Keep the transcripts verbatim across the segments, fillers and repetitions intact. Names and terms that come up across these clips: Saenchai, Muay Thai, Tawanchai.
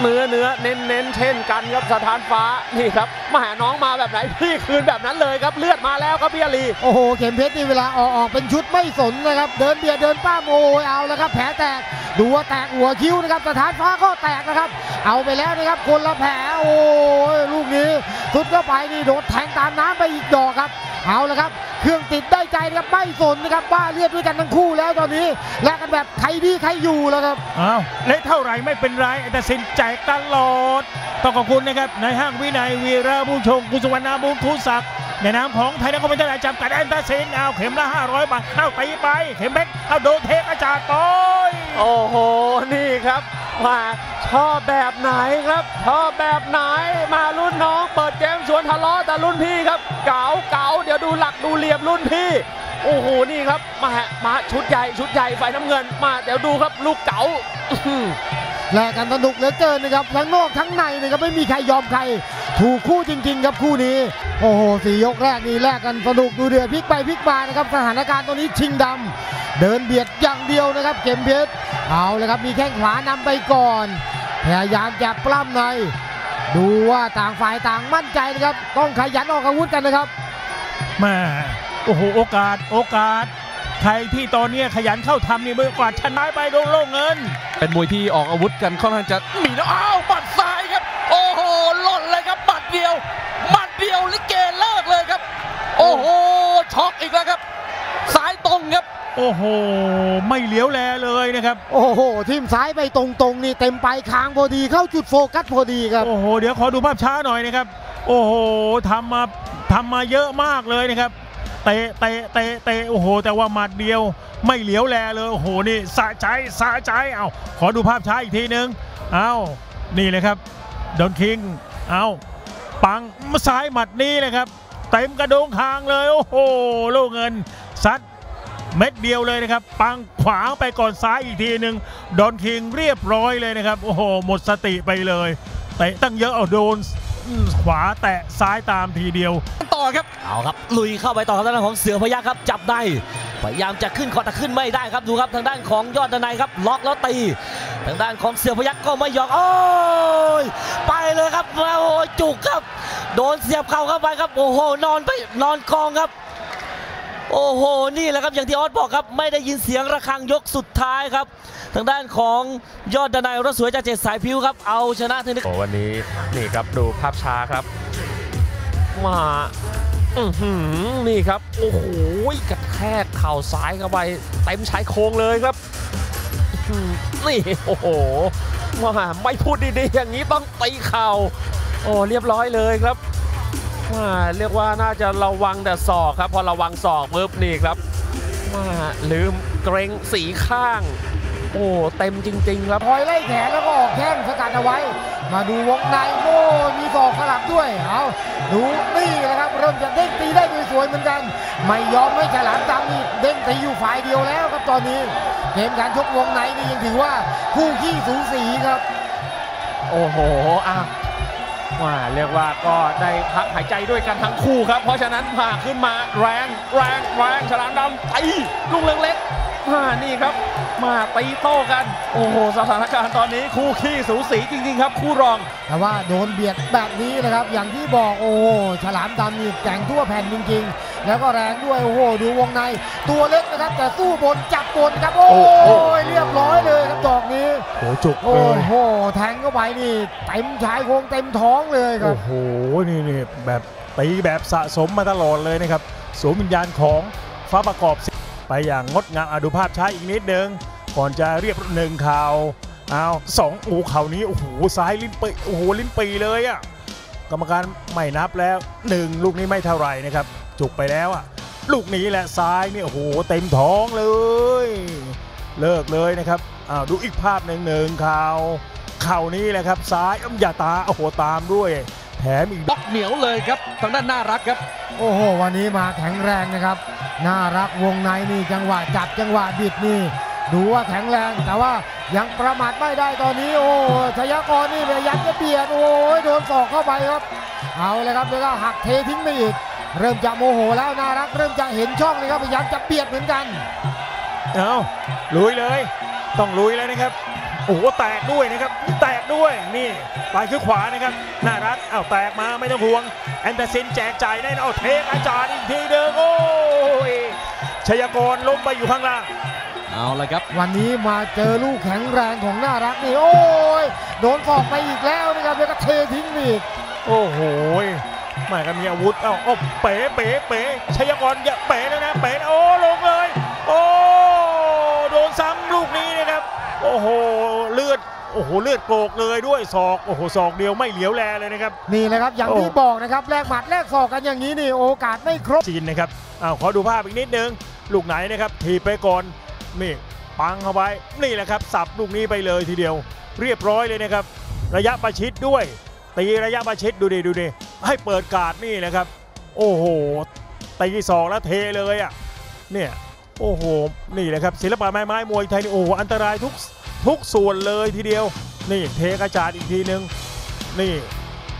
เนื้อเนื้อเน้นเน้นเช่นกันครับสถานฟ้านี่ครับมาหาน้องมาแบบไหนพี่คืนแบบนั้นเลยครับเลือดมาแล้วครับพี่อาลีโอ้โหเข็มเพชรนี่เวลาออกออกเป็นชุดไม่สนนะครับเดินเบียดเดินป้ามโอ้ยเอาแล้วครับแผลแตกดูว่าแตกหัวคิ้วนะครับสถานฟ้าก็แตกนะครับเอาไปแล้วนะครับคนละแผลโอ้ยลูกนี้สุดเข้าไปนี่โดนแทงตามน้ำไปอีกดอกครับเอาแล้วครับเครื่องติดได้ใจนะครับไม่สนนะครับบ้าเลือดด้วยกันทั้งคู่แล้วตอนนี้แลกกันแบบใครดีใครอยู่แล้วครับอ้าวเละเท่าไหร่ไม่เป็นไรแต่สินแจกตลอดต้องขอบคุณนะครับในห้างวินัยวีระผู้ชงกุศวรรณบุญทุศักดิ์ในนามของไทยนักคอมเมนต์จับกระดานตาสินเอาเข็มละห้าร้อยบาทเอาตีไปเข็มเบ็กเอาโดนเทกอาจารย์ต่อยโอ้โหนี่ครับมาชอบแบบไหนครับชอบแบบไหนมารุ่นน้องเปิดเกมสวนทะเลาะแต่รุ่นพี่ครับเก๋าเก๋าเดี๋ยวดูหลักดูเหลี่ยมรุ่นพี่โอ้โหนี่ครับมาฮะมาชุดใหญ่ชุดใหญ่ฝ่ายน้ำเงินมาเดี๋ยวดูครับลูกเก๋าแลกกันสนุกเหลือเกินนะครับทั้งนอกทั้งในนะครับไม่มีใครยอมใครถูกคู่จริงๆครับคู่นี้โอ้โหสี่ยกแรกนี่แลกกันสนุกดูเดือดพลิกไปพลิกมานะครับสถานการณ์ตอนนี้ชิงดำเดินเบียดอย่างเดียวนะครับเข็มเพชรเอาเลยครับมีแข้งขวานำไปก่อนพยายามจะปล้ำในดูว่าต่างฝ่ายต่างมั่นใจนะครับต้องขยันออกอาวุธกันนะครับมาโอ้โหโอกาสโอกาสใครที่ตอนนี้ขยันเข้าทำนี่เมื่อกว่าชนะไปโดนโล่เงินเป็นมวยที่ออกอาวุธกันค่อนข้างจะมีแล้วอ้าวบัดซ้ายครับโอ้โหหล่นเลยครับบัดเดียวบัดเดียวลิเกเลิกเลยครับโอ้โหช็อกอีกแล้วครับซ้ายตรงครับโอ้โหไม่เหลียวแลเลยนะครับโอ้โหทีมซ้ายไปตรงๆนี่เต็มไปคางพอดีเข้าจุดโฟกัสพอดีครับโอ้โหเดี๋ยวขอดูภาพช้าหน่อยนะครับโอ้โหทำมาทำมาเยอะมากเลยนะครับเตะเตะเตะเตะโอ้โหแต่ว่าหมัดเดียวไม่เหลียวแลเลยโอ้โหนี่สะใจสะใจเอาขอดูภาพช้าอีกทีนึงเอานี่เลยครับดอนคิงเอาปังซ้ายหมัดนี้นะครับเต็มกระโดงคางเลยโอ้โหลูกเงินซัดเม็ดเดียวเลยนะครับปังขวาไปก่อนซ้ายอีกทีหนึ่งดอนคิงเรียบร้อยเลยนะครับโอ้โหหมดสติไปเลยเตะตั้งเยอะเอาโดนขวาแตะซ้ายตามทีเดียวต่อครับเอาครับลุยเข้าไปต่อทางด้านของเสือพยัคฆ์ครับจับได้พยายามจะขึ้นคอแต่ขึ้นไม่ได้ครับดูครับทางด้านของยอดนายครับล็อกแล้วตีทางด้านของเสือพยัคฆ์ก็ไม่ยอมโอ้ยไปเลยครับโอ้ยจุกครับโดนเสียบเข่าเข้าไปครับโอ้โหนอนไปนอนกองครับโอ้โหนี่แหละครับอย่างที่ออสบอกครับไม่ได้ยินเสียงระฆังยกสุดท้ายครับทางด้านของยอดดนายรถสวยจากเจ็ดสายพิ้วครับเอาชนะทีนี้วันนี้นี่ครับดูภาพช้าครับมาอื้อหือนี่ครับโอ้โหกระแทกเข่าซ้ายเข้าไปเต็มชายโครงเลยครับนี่โอ้โหมาไม่พูดดีๆอย่างนี้ต้องตีเข่าโอ้เรียบร้อยเลยครับมาเรียกว่าน่าจะระวังแต่ศอกครับพอระวังศอกเวิร์บนี่ครับมาลืมเกรงสีข้างโอ้เต็มจริงๆครับพอยไล่แขนแล้วก็ออกแข้งสกัดเอาไว้มาดูวงในโอ้มีศอกสลับด้วยเอาดูนี่นะครับเริ่มจะเด้งตีได้สวยๆเหมือนกันไม่ยอมไม่ฉลาดจำนี่เด้งตีอยู่ฝ่ายเดียวแล้วครับตอนนี้เกมการชกวงในนี่ยังถือว่าคู่ขี้สูสีครับโอ้โหอ่ะมาเรียกว่าก็ได้พักหายใจด้วยกันทั้งคู่ครับเพราะฉะนั้นมาขึ้นมาแรงแรงแรงฉลามดำตีลูกเล็กๆมานี่ครับมาตีโต้กันโอ้โหสถานการณ์ตอนนี้คู่ขี้สูสีจริงๆครับคู่รองแต่ว่าโดนเบียดแบบนี้นะครับอย่างที่บอกโอ้โหฉลามดำนี่แข่งทั่วแผ่นจริงๆแล้วก็แรงด้วยโอ้โหดูวงในตัวเล็กนะครับแต่สู้บนจับบนครับโอ้โหเรียบร้อยเลยครับดอกนี้โอ้จุกโอ้โหแทงเข้าไปนี่เต็มชายโครงเต็มท้องเลยครับโอ้โหนี่นี่แบบตีแบบสะสมมาตลอดเลยนะครับสวมวิญญาณของฟ้าประกอบไปอย่างงดงามดูภาพช้าอีกนิดนึงก่อนจะเรียบหนึ่งข่าวเอาสองโอ้ข่าวนี้โอ้โหซ้ายลิ้นปีโอ้โหลิ้นปีเลยอ่ะกรรมการไม่นับแล้วหนึ่งลูกนี้ไม่เท่าไรนะครับจุกไปแล้วอ่ะลูกนี้แหละซ้ายนี่โอ้โหเต็มท้องเลยเลิกเลยนะครับอ้าวดูอีกภาพหนึ่งหนึ่งข่าวเข่านี้แหละครับซ้ายอย่าตาโอ้โหตามด้วยแถมอีกบล็อกเหนียวเลยครับทางด้านน่ารักครับโอ้โหวันนี้มาแข็งแรงนะครับน่ารักวงในนี่จังหวะจับจังหวะบิดนี่ดูว่าแข็งแรงแต่ว่ายังประมาทไม่ได้ตอนนี้โอ้ชยกรนี่พยายามจะเบียดโอ้ยโดนศอกเข้าไปครับเอาเลยครับแล้วก็หักเททิ้งไปอีกเริ่มจะโมโหแล้วน่ารักเริ่มจะเห็นช่องเลยครับพยายามจะเบียดเหมือนกันเอาลุยเลยต้องลุยเลยนะครับ โอ้โหแตกด้วยนะครับแตกด้วยนี่ไปขึ้นขวานะครับน่ารักอ้าวแตกมาไม่ต้องห่วงแอนเดอร์เซนแจกจ่ายได้เอาเทคอาจารย์อีกทีเดิมโอ้ยชัยกรล้มไปอยู่ข้างล่างเอาละครับวันนี้มาเจอลูกแข็งแรงของน่ารักนี่โอ้ยโดนออกไปอีกแล้วนะครับแล้วก็เททิ้งอีกโอ้โหหมายก็มีอาวุธเอ้าโอ้เป๋เป๋เป๋ชัยกรอย่าเป๋แล้วนะเป๋โอ้ลงเลยโอ้โดนซ้ำลูกนี้นะครับโอ้โหเลือดโอ้โหเลือดโกกเลยด้วยศอกโอ้โหศอกเดียวไม่เหลียวแลเลยนะครับนี่นะครับอย่างที่บอกนะครับแลกหมัดแลกศอกกันอย่างนี้นี่โอกาสไม่ครบจีนนะครับอ้าวขอดูภาพอีกนิดนึงลูกไหนนะครับทีไปก่อนนี่ปังเข้าไปนี่แหละครับสับลูกนี้ไปเลยทีเดียวเรียบร้อยเลยนะครับระยะประชิดด้วยตีระยะประชิดดูดิดูดิให้เปิดการ์ดนี่นะครับโอ้โหตีศอกแล้วเทเลยอ่ะเนี่ยโอ้โหนี่แหละครับศิลปะไม้ไม้มวยไทยนี่โอ้โหอันตรายทุกทุกส่วนเลยทีเดียวนี่เทกระจาดอีกทีนึงนี่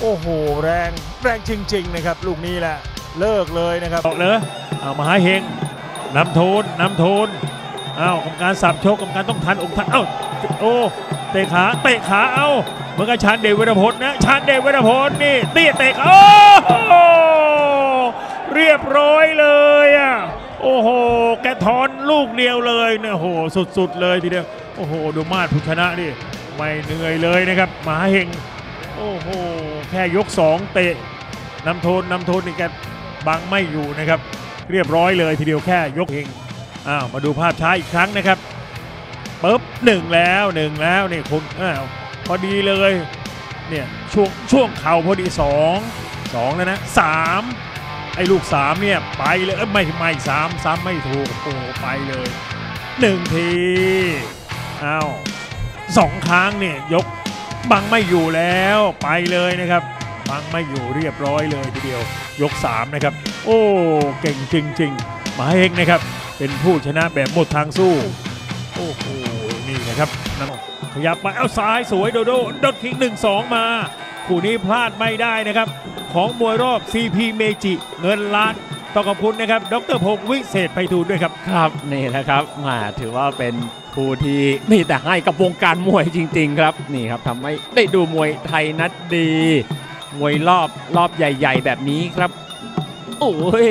โอ้โหแรงแรงจริงๆนะครับลูกนี้แหละเลิกเลยนะครับออกเลยเอามาหาเฮงนำทูนนำทูนอ้าวกรรมการสับโชคกรรมการต้องทันอกทันเอ้าโอ้เตะขาเตะขาเอ้าเหมือนกับชานเดชเวทพจน์นะชานเดชเวทพจน์นี่เตี้ยเตะโอ้เรียบร้อยเลยอ่ะโอ้โหแกทอนลูกเดียวเลยเนี่ยโหสุดๆเลยทีเดียวโอ้โหดูมาดผู้ชนะนี่ไม่เหนื่อยเลยนะครับหมาเฮงโอ้โหแค่ยกสองเตะนำโทนนำโทนนี่แกบังไม่อยู่นะครับเรียบร้อยเลยทีเดียวแค่ยกเฮงอ้าวมาดูภาพช้าอีกครั้งนะครับปึ๊บหนึ่งแล้วหนึ่งแล้วนี่คุณอ้าวพอดีเลยเนี่ยช่วงช่วงเข่าพอดีสอง สองแล้วนะสามไอ้ลูกสามเนี่ยไปเลยไม่ไม่สาม สามไม่ถูกโอ้ไปเลยหนึ่งทีอ้าวสองครั้งเนี่ยยกบังไม่อยู่แล้วไปเลยนะครับบังไม่อยู่เรียบร้อยเลยทีเดียวยกสามนะครับโอ้เก่งจริงๆหมาเฮงนะครับเป็นผู้ชนะแบบหมดทางสู้โอ้โหนี่นะครับนั่นขยับไปเอาซ้ายสวยโดโดดดคิกหนึ่งสองมาคู่นี้พลาดไม่ได้นะครับของมวยรอบ ซี พี เมจิเงินล้านต้องขอบคุณนะครับดรพงศ์วิเศษไพฑูรย์ด้วยครับครับนี่นะครับมาถือว่าเป็นคู่ที่มีแต่ให้กับวงการมวยจริงๆครับนี่ครับทำให้ได้ดูมวยไทยนัดดีมวยรอบรอบใหญ่ๆแบบนี้ครับโอ้ย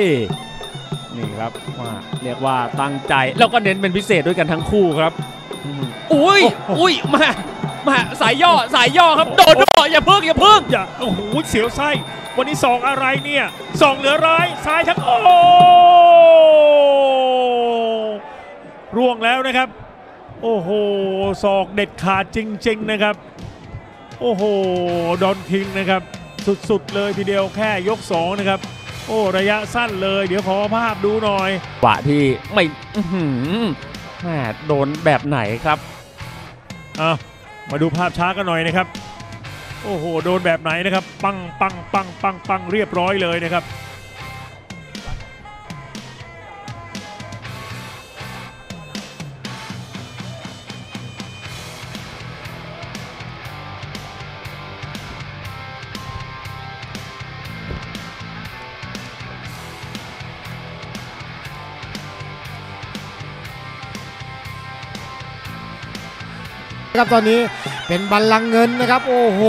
นี่ครับว่าเรียกว่าตั้งใจแล้วก็เน้นเป็นพิเศษด้วยกันทั้งคู่ครับอุ้ยอุ้ยมามาสายย่อสายย่อครับโดดด้วยอย่าเพิ่งอย่าเพิ่งอย่าโอ้โหเสียวไส้วันนี้สองอะไรเนี่ยสองเหลือร้ายซ้ายทั้งโอ้ร่วงแล้วนะครับโอ้โหศอกเด็ดขาดจริงๆนะครับโอ้โหดอนคิงนะครับสุดๆเลยทีเดียวแค่ยกสองนะครับโอ้ระยะสั้นเลยเดี๋ยวขอภาพดูหน่อยกว่าที่ไม่แหมโดนแบบไหนครับอ่ะมาดูภาพช้ากันหน่อยนะครับโอ้โหโดนแบบไหนนะครับปังปังปังปังปังเรียบร้อยเลยนะครับครับตอนนี้เป็นบัลลังก์เงินนะครับโอ้โห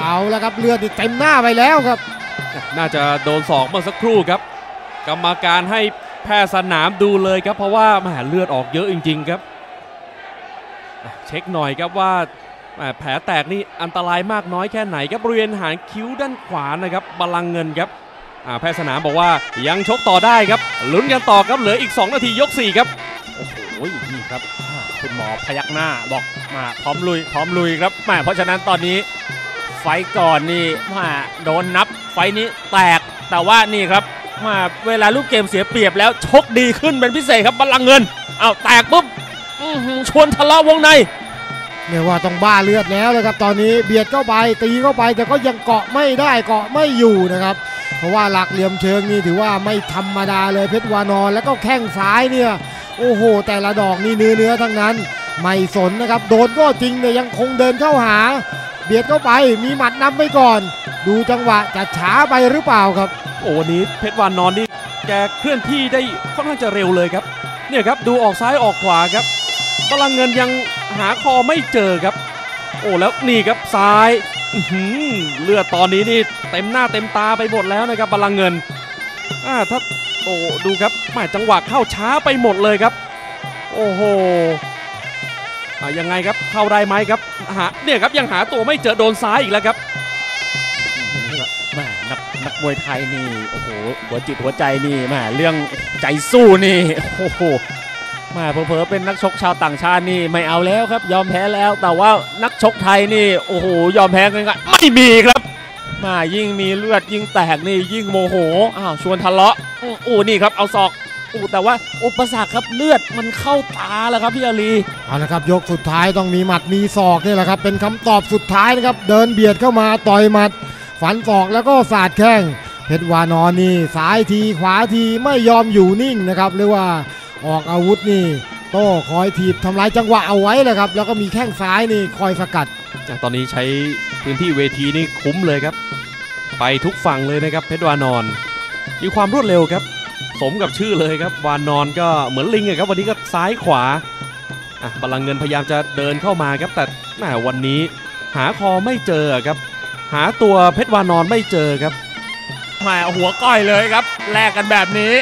เอาแล้วครับเลือดเต็มหน้าไปแล้วครับน่าจะโดนศอกเมื่อสักครู่ครับกรรมการให้แพทย์สนามดูเลยครับเพราะว่าแหมเลือดออกเยอะจริงๆครับเช็คหน่อยครับว่าแผลแตกนี่อันตรายมากน้อยแค่ไหนครับบริเวณหางคิ้วด้านขวานะครับบัลลังก์เงินครับแพทย์สนามบอกว่ายังชกต่อได้ครับลุ้นกันต่อครับเหลืออีกสองนาทียกสี่ครับโอ้โหนี่ครับคุณหมอพยักหน้าบอกมาพร้อมลุยพร้อมลุยครับมาเพราะฉะนั้นตอนนี้ไฟก่อนนี่มาโดนนับไฟนี้แตกแต่ว่านี่ครับมาเวลาลูกเกมเสียเปรียบแล้วชกดีขึ้นเป็นพิเศษครับบัลลังก์เงินเอาแตกปุ๊บชวนทะเลาะวงในเรียกว่าต้องบ้าเลือดแล้วนะครับตอนนี้เบียดเข้าไปตีเข้าไปแต่ก็ยังเกาะไม่ได้เกาะไม่อยู่นะครับเพราะว่าหลักเหลี่ยมเชิงนี่ถือว่าไม่ธรรมดาเลยเพชรวานรแล้วก็แข้งซ้ายเนี่ยโอ้โหแต่ละดอกนี่เนื้อเนื้อทั้งนั้นไม่สนนะครับโดนก็จริงเนี่ยยังคงเดินเข้าหาเบียดเข้าไปมีหมัดนำไปก่อนดูจังหวะจะช้าไปหรือเปล่าครับโอ้นี้เพชรวานรนี่แกเคลื่อนที่ได้ค่อนข้างจะเร็วเลยครับเนี่ยครับดูออกซ้ายออกขวาครับบัลลังก์เงินยัง หาคอไม่เจอครับโอ้แล้วนี่ครับซ้ายเลือดตอนนี้นี่เต็มหน้าเต็มตาไปหมดแล้วนะครับพลังเงินอ่าถ้าโอ้ดูครับหมายจังหวะเข้าช้าไปหมดเลยครับโอ้โหอ่ายังไงครับเข้าได้ไหมครับหาเนี่ยครับยังหาตัวไม่เจอโดนซ้ายอีกแล้วครับแม่นักนักมวยไทยนี่โอ้โหหัวจิตหัวใจนี่แม่เรื่องใจสู้นี่โอ้โหมาเผลอๆเป็นนักชกชาวต่างชาตินี่ไม่เอาแล้วครับยอมแพ้แล้วแต่ว่านักชกไทยนี่โอ้โหยอมแพ้กันก็ไม่มีครับมายิ่งมีเลือดยิ่งแตกนี่ยิ่งโมโหอ้าวชวนทะเลาะอู้นี่ครับเอาศอกอู้แต่ว่าอุปสรรคครับเลือดมันเข้าตาแล้วครับพี่อาลีเอาละครับยกสุดท้ายต้องมีหมัดมีศอกนี่แหละครับเป็นคำตอบสุดท้ายนะครับเดินเบียดเข้ามาต่อยหมัดฝันศอกแล้วก็สาดแข้งเพชรวานอนนี่ซ้ายทีขวาทีไม่ยอมอยู่นิ่งนะครับเรียกว่าออกอาวุธนี่โต้คอยถีบทำลายจังหวะเอาไว้เลยครับแล้วก็มีแข้งซ้ายนี่คอยสกัดตอนนี้ใช้พื้นที่เวทีนี่คุ้มเลยครับไปทุกฝั่งเลยนะครับเพชรวานอนมีความรวดเร็วครับสมกับชื่อเลยครับวานอนก็เหมือนลิงครับวันนี้ก็ซ้ายขวาอ่ะพลังเงินพยายามจะเดินเข้ามาครับแต่แหมวันนี้หาคอไม่เจอครับหาตัวเพชรวานอนไม่เจอครับแหมหัวก้อยเลยครับแลกกันแบบนี้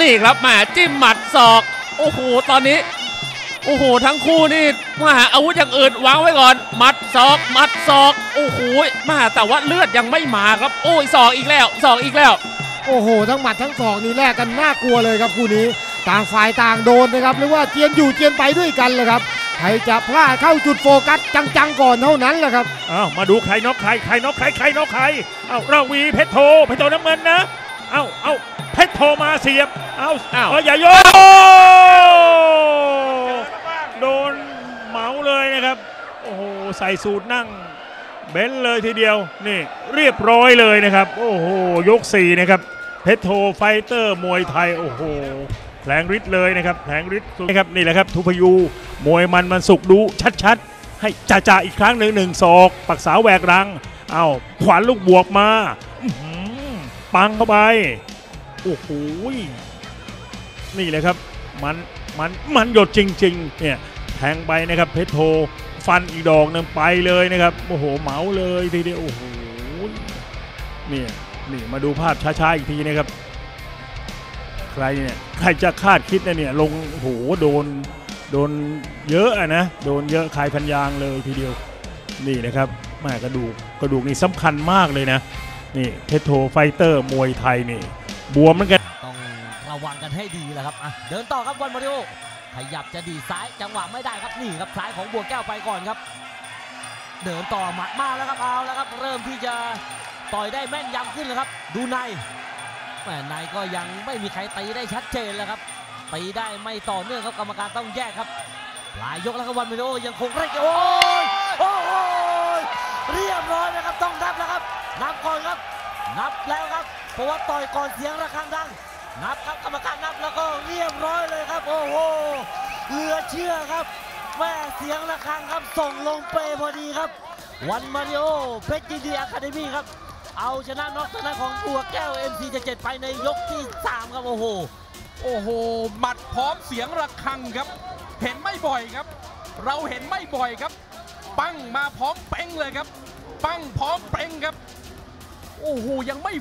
นี่ครับแหมจิ้มหมัดศอกโอ้โหตอนนี้โอ้โหทั้งคู่นี่มาหาอาวุธอย่างอื่นวางไว้ก่อนหมัดศอกหมัดศอกโอ้โหมาแต่ว่าเลือดยังไม่มาครับโอ้ยศอกอีกแล้วศอกอีกแล้วโอ้โหทั้งหมัดทั้งศอกนี่แลกกันน่ากลัวเลยครับคู่นี้ต่างฝ่ายต่างโดนนะครับเรียกว่าเจียนอยู่เจียนไปด้วยกันเลยครับใครจะพลาดเข้าจุดโฟกัสจังๆก่อนเท่านั้นแหละครับอ้าวมาดูใครน็อกใครใครน็อกใครใครน็อกใครเอ้าระวีเพชรโทเพชรโทน้ำเงินนะเอ้าเอ้าเพชรโทมาเสียบเอ้าเอ้าอย่าโยโดนเหมาเลยนะครับโอ้โหใส่สูตรนั่งเบนเลยทีเดียวนี่เรียบร้อยเลยนะครับโอ้โหยกสี่นะครับเพชรโทไฟเตอร์มวยไทยโอ้โหแผลงฤทธิ์เลยนะครับแผลงฤทธิ์นะครับนี่แหละครับทุพยูมวยมันมันสุกดูชัดๆให้จ่าๆอีกครั้งหนึ่งหนึ่งศอกปักสาวแหวกรังเอ้าขวานลูกบวกมาปังเข้าไปโอ้โหนี่เลยครับมันมันมันหยดจริงๆเนี่ยแทงไปนะครับเพชรโทฟันอีกดอกนึงไปเลยนะครับโอ้โหเหมาเลยทีเดียวโอ้โหเนี่ยนี่มาดูภาพช้าๆอีกทีนะครับใครเนี่ยใครจะคาดคิดนะเนี่ยลงโอ้โหโดนโดนเยอะอะนะโดนเยอะคายพันยางเลยทีเดียวนี่นะครับแม่กระดูกกระดูกนี่สำคัญมากเลยนะนี่เพชรโทไฟเตอร์มวยไทยนี่บวมเหมือนกันต้องระวังกันให้ดีแหละครับอ่ะเดินต่อครับวันมาริโอขยับจะดีซ้ายจังหวะไม่ได้ครับนี่ครับซ้ายของบัวแก้วไปก่อนครับเดินต่อหมัดมากแล้วครับเอาแล้วครับเริ่มที่จะต่อยได้แม่นยำขึ้นแล้วครับดูในแม่ในก็ยังไม่มีใครตีได้ชัดเจนแล้วครับตีได้ไม่ต่อเนื่องครับกรรมการต้องแยกครับหลายยกแล้วครับวันมาริโอยังคงเร่งโอ้ยโอ้ยเรียบร้อยนะครับต้องนับแล้วครับนับก่อนครับนับแล้วครับเพราะว่าต่อยก่อนเสียงระฆังดังนับครับกรรมการนับแล้วก็เรียบร้อยเลยครับโอ้โหเหลือเชื่อครับแม่เสียงระฆังครับส่งลงเปพอดีครับวันมาริโอเพชรยินดีอะคาเดมี่ครับเอาชนะน็อกชนะของบัวแก้ว เอ็ม ซี เจ็ดไปในยกที่สามครับโอ้โหโอ้โหหมัดพร้อมเสียงระฆังครับเห็นไม่บ่อยครับเราเห็นไม่บ่อยครับปั้งมาพร้อมเป้งเลยครับปั้งพร้อมเป้งครับโอ้โหยังไม่